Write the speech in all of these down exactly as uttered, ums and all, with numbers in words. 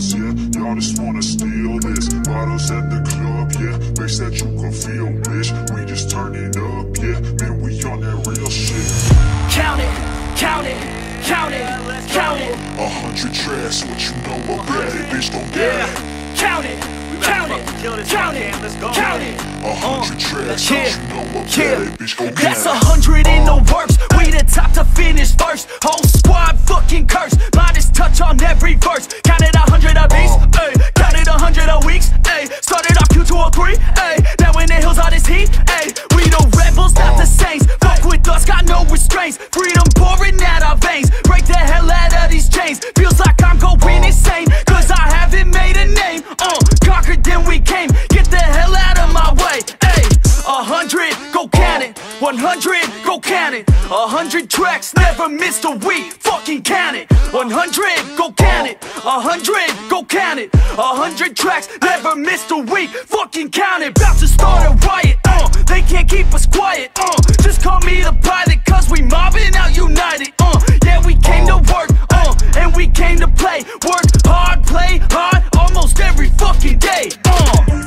sauce, yeah. Y'all just wanna steal this. Bottles at the club, yeah. Bass that you can feel, bitch. We just turn it up, yeah. Man, we on that real shit. Count it, count it, count it, count it. A hundred tracks, what you know about it, bitch, don't get it. Count it, count it, count it, count it. A hundred tracks, what you know about it, bitch, don't get it. That's a hundred in no works. We the top to finish first. Whole squad fucking cursed. Modest touch on every verse. Counted a hundred a beats, ayy. Counted a hundred a weeks, ayy. Started off Q two oh three, ayy. Now in the hills all this heat, ayy. We the rebels, not the saints. Fuck with us, got no restraints. Freedom pouring out our veins. Break the hell out of these chains. Feels like I'm going insane, cause I haven't made a name. Uh, conquered then we came. Get the hell out of my way, ayy. A hundred, go count it. One hundred, go count it. A hundred tracks, never missed a week. Fucking count it. One hundred, go count it. A hundred, go count it. A hundred tracks, never missed a week. Fucking count it. About to start a riot. Uh, they can't keep us quiet. Uh, just call me the pilot, cause we mobbing out united. Uh, yeah, we came to work. Uh, and we came to play. Work hard, play hard, almost every fucking day. Uh.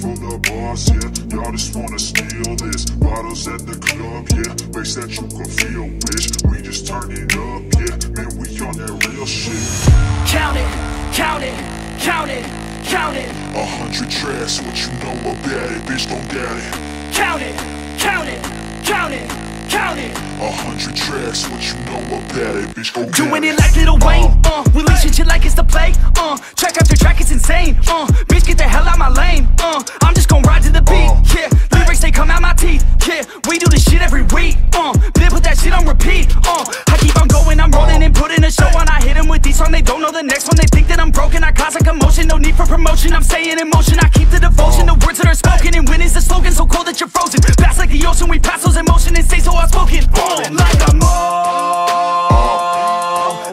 For the boss, yeah, y'all just wanna steal this. Bottles at the club, yeah, bass that you can feel, bitch. We just turn it up, yeah, man, we on that real shit. Count it, count it, count it, count it. A hundred tracks, what you know about it, bitch, don't doubt it. Count it, count it, count it, count it. A hundred tracks, what you know about it, bitch, don't doubt it. Doing it like Lil Wayne, uh, we leashin' shit like it's the play, uh, track after track, it's insane, uh, bitch, get the hell out my lane, uh. I'm just gon' ride to the beat, yeah. Lyrics, they come out my teeth, yeah. We do this shit every week, uh. Then put that shit on repeat, uh. I keep on going, I'm rolling and putting a show on. I hit them with these songs, they don't know the next one. They think that I'm broken, I cause a commotion. No need for promotion, I'm staying in motion. I keep the devotion, the words that are spoken. And winning's the slogan, so cold that you're frozen. Fast like the ocean, we pass those emotions and stay so outspoken. Oh, like I'm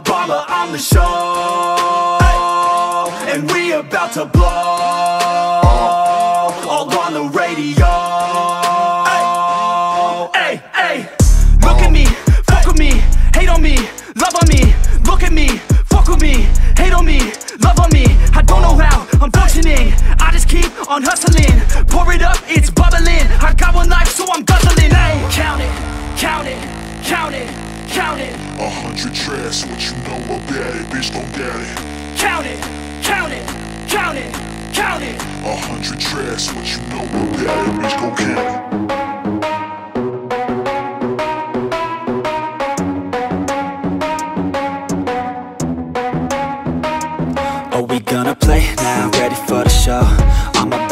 Obama on the show, and we about to blow. On hustling, pour it up, it's bubbling. I got one life, so I'm guzzling. Ay. Count it, count it, count it, count it. A hundred tracks, what you know about it, bitch, don't doubt it. Count it, count it, count it, count it. A hundred tracks, what you know about it, bitch, don't count it.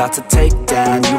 To take down, you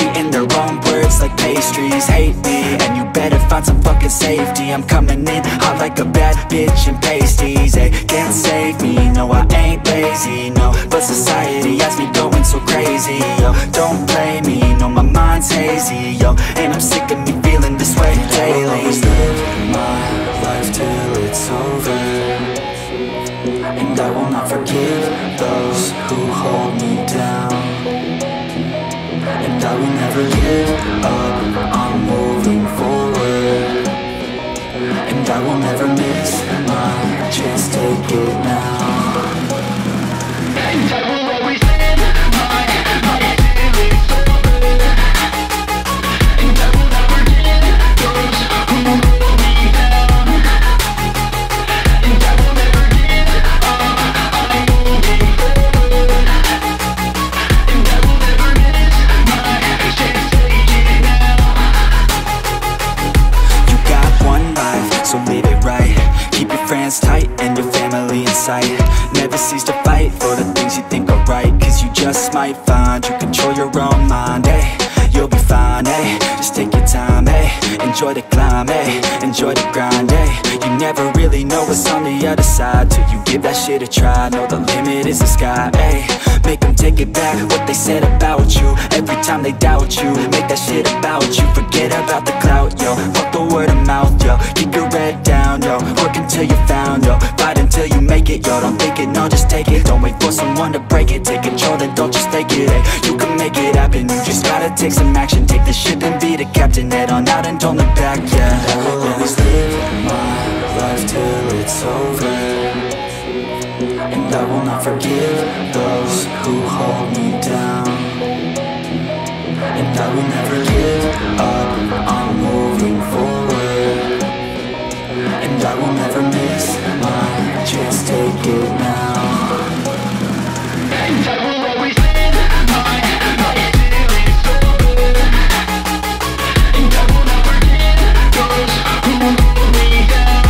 eating their own words like pastries. Hate me, and you better find some fucking safety. I'm coming in hot like a bad bitch and pasties. They can't save me, no, I ain't lazy, no. But society has me going so crazy, yo. Don't blame me, no, my mind's hazy, yo. And I'm sick of me feeling this way daily. I'll always live my life till it's over, and I will not forgive those who hold me down. And I will never give up, I'm moving forward. And I will never miss my chance, take it now. And I will always live my life till it's over. And I will never give those who hold me down. And I will never give up, I'm moving forward. So live it right. Keep your friends tight and your family in sight. Never cease to fight for the things you think are right. Cause you just might find you control your own mind, eh? You'll be fine, eh? Just take your time, eh? Enjoy the climb, eh? Enjoy the grind, eh? You never really know what's on the other side till you give that shit a try. Know the limit is the sky, ayy. Make them take it back, what they said about you. Every time they doubt you, make that shit about you. Forget about the clout, yo, fuck the word of mouth, yo. Keep your head down, yo, work until you're found, yo. Fight until you make it, yo, don't think it, no, just take it. Don't wait for someone to break it, take control, then don't just take it, ayy. You can make it happen, you just gotta take some action. Take the ship and be the captain, head on out and don't look back, yeah. I will always live my life till it's over, and I will not forgive those who hold me down, and I will never give up on moving forward, and I will never miss my chance, take it now. And I will always live my life till it's over, and I will not forgive those who hold me down,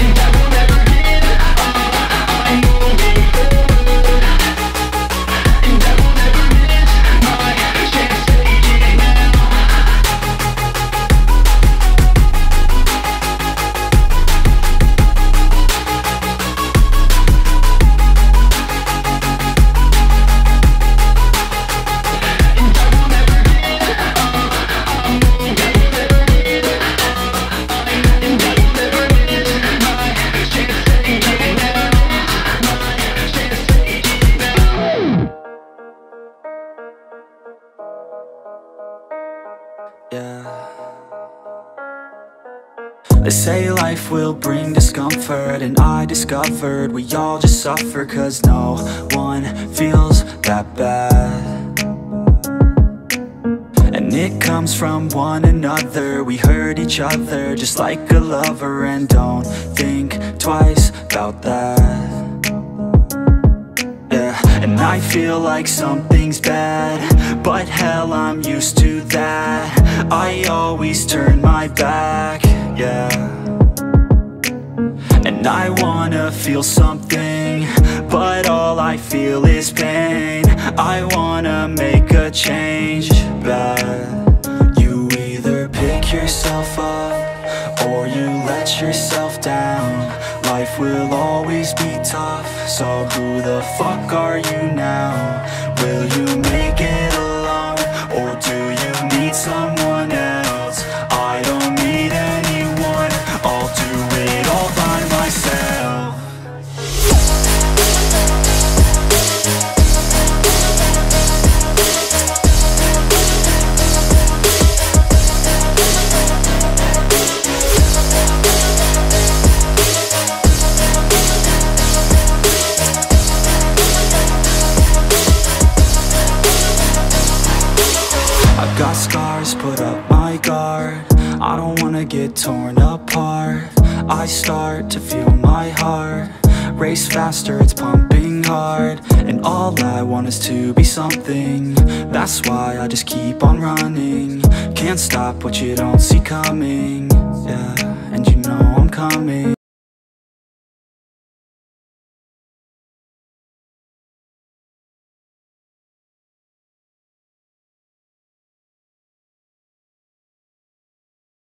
and I will never give up on moving forward, and I will never miss my chance, take it now. They say life will bring discomfort, and I discovered we all just suffer, cause no one feels that bad. And it comes from one another, we hurt each other just like a lover. And don't think twice about that. And I feel like something's bad, but hell, I'm used to that. I always turn my back, yeah. And I wanna feel something, but all I feel is pain. I wanna make a change, but you either pick yourself up, or you let yourself down. Life will always be tough, so who the fuck are you now? Will you make it alone, or do you need someone else? I don't need anyone, I'll do it all by myself. Got scars, put up my guard. I don't wanna get torn apart. I start to feel my heart race faster, it's pumping hard. And all I want is to be something, that's why I just keep on running. Can't stop what you don't see coming, yeah, and you know I'm coming.